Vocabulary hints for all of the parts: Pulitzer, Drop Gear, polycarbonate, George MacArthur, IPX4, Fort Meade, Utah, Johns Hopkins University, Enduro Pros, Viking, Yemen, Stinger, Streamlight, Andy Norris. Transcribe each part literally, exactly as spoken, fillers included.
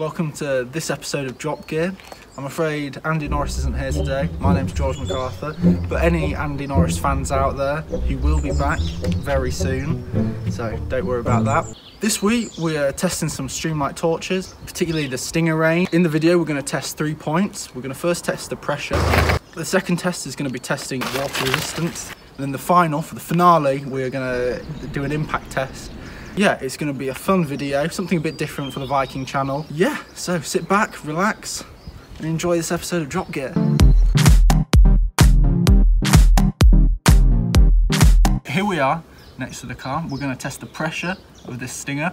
Welcome to this episode of Drop Gear. I'm afraid Andy Norris isn't here today. My name's George MacArthur, but any Andy Norris fans out there, he will be back very soon, so don't worry about that. This week we are testing some Streamlight torches, particularly the Stinger range. In the video we're going to test three points. We're going to first test the pressure, the second test is going to be testing water resistance, and then the final, for the finale, we're going to do an impact test. Yeah, it's going to be a fun video, something a bit different for the Viking channel. Yeah, so sit back, relax, and enjoy this episode of Drop Gear. Here we are, next to the car. We're going to test the pressure of this Stinger.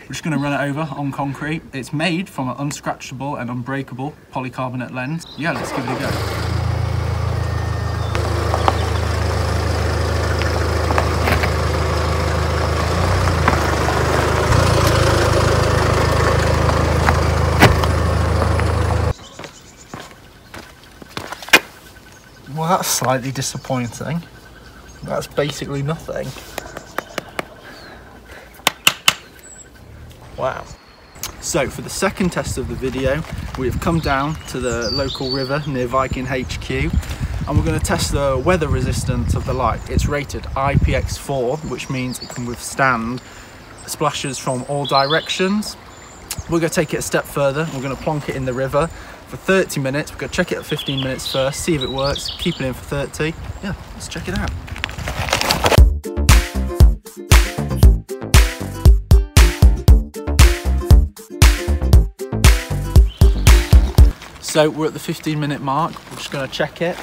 We're just going to run it over on concrete. It's made from an unscratchable and unbreakable polycarbonate lens. Yeah, let's give it a go. Well, that's slightly disappointing. That's basically nothing. Wow. So, for the second test of the video, we've come down to the local river near Viking H Q, and we're going to test the weather resistance of the light. It's rated I P X four, which means it can withstand splashes from all directions. We're going to take it a step further. We're going to plonk it in the river for thirty minutes. We're going to check it at fifteen minutes first, see if it works, keep it in for thirty. Yeah, let's check it out. So we're at the fifteen minute mark. We're just going to check it.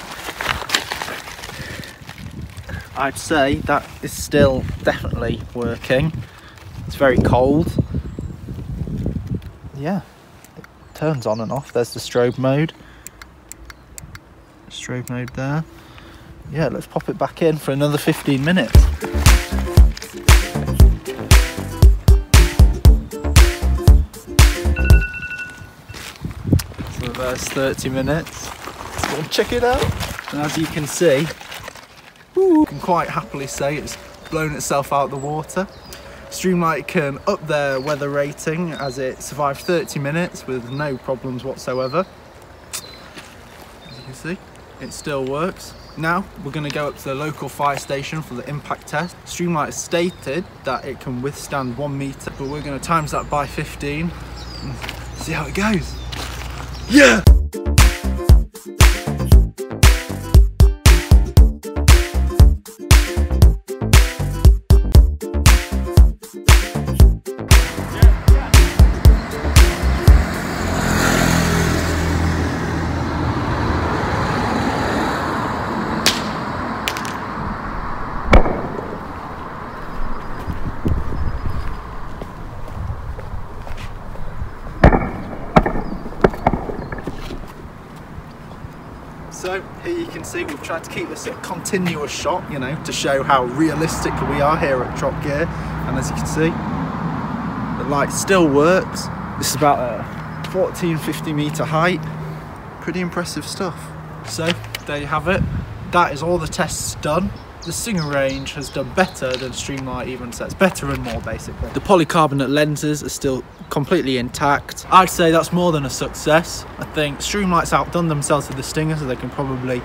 I'd say that is still definitely working. It's very cold. Yeah, it turns on and off. There's the strobe mode. Strobe mode there. Yeah, let's pop it back in for another fifteen minutes. So there's thirty minutes. Let's go and check it out. And as you can see, you can quite happily say it's blown itself out of the water. Streamlight can up their weather rating as it survived thirty minutes with no problems whatsoever. As you can see, it still works. Now we're going to go up to the local fire station for the impact test. Streamlight has stated that it can withstand one metre, but we're going to times that by fifteen and see how it goes. Yeah! So here you can see we've tried to keep this a continuous shot, you know, to show how realistic we are here at Drop Gear. And as you can see, the light still works. This is about a fourteen fifty metre height. Pretty impressive stuff. So there you have it. That is all the tests done. The Stinger range has done better than Streamlight even says. Better and more, basically. The polycarbonate lenses are still completely intact. I'd say that's more than a success. I think Streamlight's outdone themselves with the Stinger, so they can probably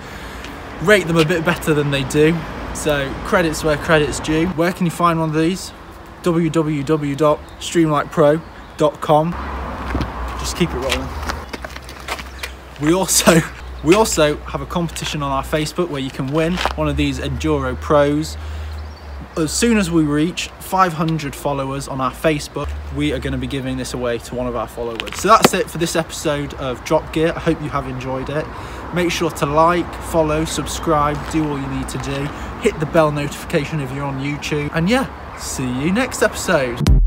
rate them a bit better than they do. So credit's where credit's due. Where can you find one of these? w w w dot streamlight pro dot com. Just keep it rolling. We also... We also have a competition on our Facebook where you can win one of these Enduro Pros. As soon as we reach five hundred followers on our Facebook, we are going to be giving this away to one of our followers. So that's it for this episode of Drop Gear. I hope you have enjoyed it. Make sure to like, follow, subscribe, do all you need to do. Hit the bell notification if you're on YouTube. And yeah, see you next episode.